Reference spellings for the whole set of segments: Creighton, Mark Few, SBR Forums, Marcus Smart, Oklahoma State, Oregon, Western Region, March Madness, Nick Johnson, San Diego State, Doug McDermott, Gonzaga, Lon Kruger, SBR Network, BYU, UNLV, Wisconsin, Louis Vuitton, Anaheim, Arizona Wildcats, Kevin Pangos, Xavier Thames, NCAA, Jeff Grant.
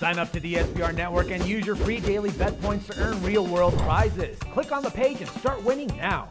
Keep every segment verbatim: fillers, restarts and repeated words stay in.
Sign up to the S B R Network and use your free daily bet points to earn real-world prizes. Click on the page and start winning now.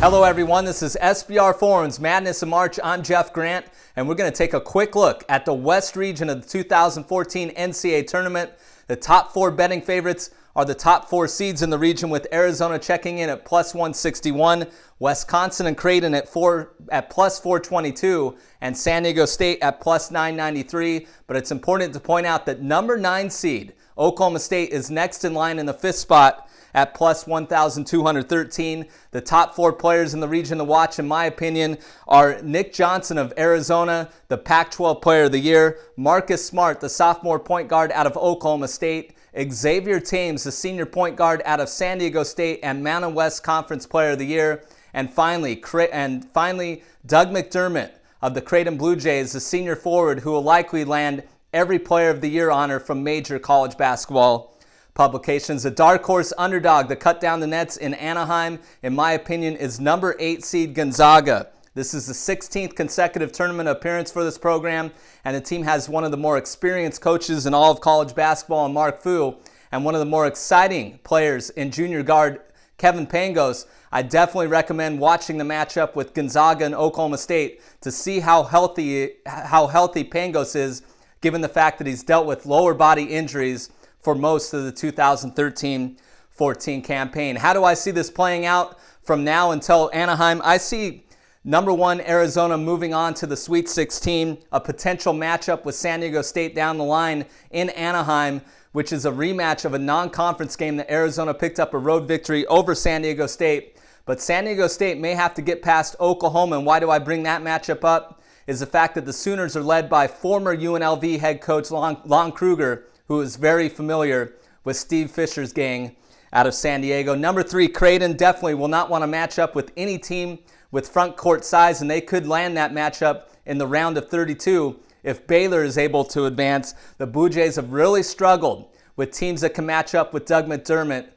Hello everyone, this is S B R Forums Madness in March. I'm Jeff Grant, and we're going to take a quick look at the West region of the two thousand fourteen N C double A tournament. The top four betting favorites are the top four seeds in the region, with Arizona checking in at plus one sixty-one, Wisconsin and Creighton at four at plus four twenty-two, and San Diego State at plus nine ninety-three. But it's important to point out that number nine seed Oklahoma State is next in line in the fifth spot at plus one thousand two hundred thirteen. The top four players in the region to watch, in my opinion, are Nick Johnson of Arizona, the Pac twelve Player of the Year, Marcus Smart, the sophomore point guard out of Oklahoma State, Xavier Thames, the senior point guard out of San Diego State and Mountain West Conference Player of the Year, and finally, and finally Doug McDermott of the Creighton Blue Jays, the senior forward who will likely land every Player of the Year honor from major college basketball publications. The dark horse underdog to cut down the nets in Anaheim, in my opinion, is number eight seed Gonzaga. This is the sixteenth consecutive tournament appearance for this program, and the team has one of the more experienced coaches in all of college basketball in Mark Few, and one of the more exciting players in junior guard Kevin Pangos. I definitely recommend watching the matchup with Gonzaga and Oklahoma State to see how healthy how healthy Pangos is, given the fact that he's dealt with lower body injuries for most of the two thousand thirteen fourteen campaign. How do I see this playing out from now until Anaheim? I see number one Arizona moving on to the Sweet sixteen, a potential matchup with San Diego State down the line in Anaheim, which is a rematch of a non-conference game that Arizona picked up a road victory over San Diego State. But San Diego State may have to get past Oklahoma, and why do I bring that matchup up? Is the fact that the Sooners are led by former U N L V head coach Lon, Lon Kruger, who is very familiar with Steve Fisher's gang out of San Diego. Number three, Creighton definitely will not want to match up with any team with front court size, and they could land that matchup in the round of thirty-two if Baylor is able to advance. The Blue Jays have really struggled with teams that can match up with Doug McDermott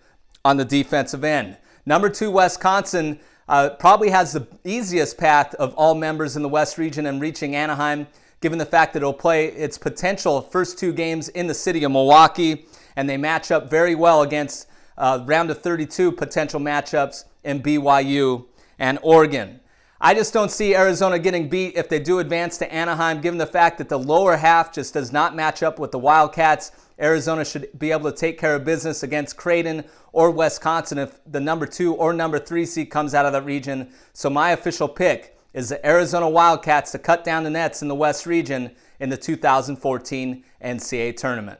on the defensive end. Number two, Wisconsin uh, probably has the easiest path of all members in the West region and reaching Anaheim, given the fact that it'll play its potential first two games in the city of Milwaukee, and they match up very well against uh, round of thirty-two potential matchups in B Y U and Oregon. I just don't see Arizona getting beat if they do advance to Anaheim, given the fact that the lower half just does not match up with the Wildcats. Arizona should be able to take care of business against Creighton or Wisconsin if the number two or number three seed comes out of that region. So my official pick is the Arizona Wildcats to cut down the nets in the West region in the two thousand fourteen N C double A tournament.